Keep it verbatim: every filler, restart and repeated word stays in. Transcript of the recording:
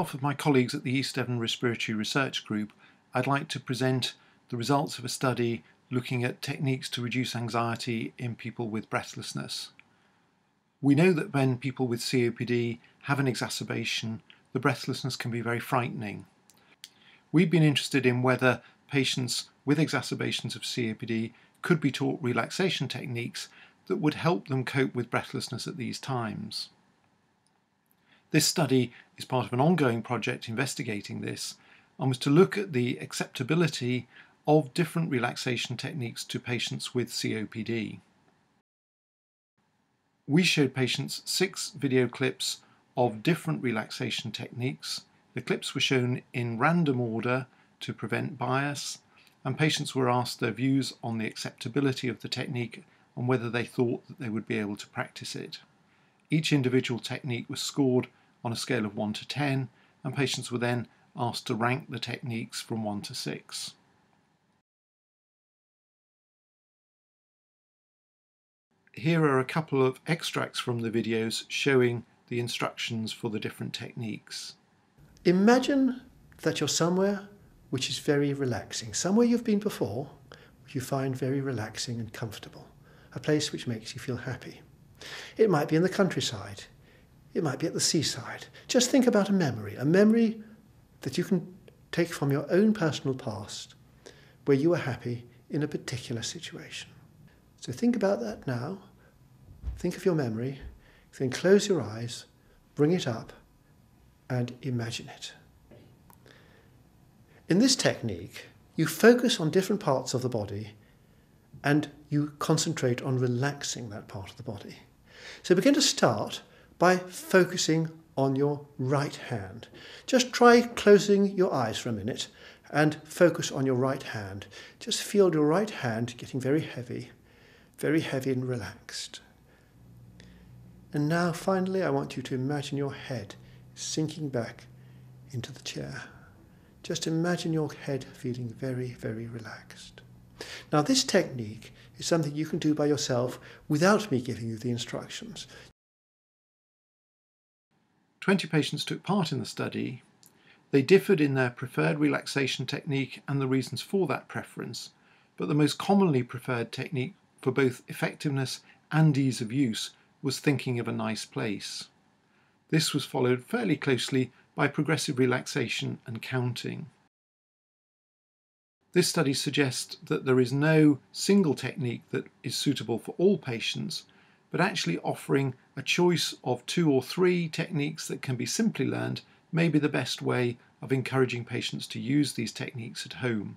behalf of my colleagues at the East Devon Respiratory Research Group, I'd like to present the results of a study looking at techniques to reduce anxiety in people with breathlessness. We know that when people with C O P D have an exacerbation, the breathlessness can be very frightening. We've been interested in whether patients with exacerbations of C O P D could be taught relaxation techniques that would help them cope with breathlessness at these times. This study is part of an ongoing project investigating this and was to look at the acceptability of different relaxation techniques to patients with C O P D. We showed patients six video clips of different relaxation techniques. The clips were shown in random order to prevent bias, and patients were asked their views on the acceptability of the technique and whether they thought that they would be able to practice it. Each individual technique was scored on a scale of one to ten, and patients were then asked to rank the techniques from one to six. Here are a couple of extracts from the videos showing the instructions for the different techniques. Imagine that you're somewhere which is very relaxing, somewhere you've been before, which you find very relaxing and comfortable, a place which makes you feel happy. It might be in the countryside, it might be at the seaside. Just think about a memory, a memory that you can take from your own personal past where you were happy in a particular situation. So think about that now, think of your memory, then close your eyes, bring it up and imagine it. In this technique, you focus on different parts of the body and you concentrate on relaxing that part of the body. So begin to start by focusing on your right hand. Just try closing your eyes for a minute and focus on your right hand. Just feel your right hand getting very heavy, very heavy and relaxed. And now finally, I want you to imagine your head sinking back into the chair. Just imagine your head feeling very, very relaxed. Now this technique is something you can do by yourself without me giving you the instructions. twenty patients took part in the study. They differed in their preferred relaxation technique and the reasons for that preference, but the most commonly preferred technique for both effectiveness and ease of use was thinking of a nice place. This was followed fairly closely by progressive relaxation and counting. This study suggests that there is no single technique that is suitable for all patients, but actually offering a choice of two or three techniques that can be simply learned may be the best way of encouraging patients to use these techniques at home.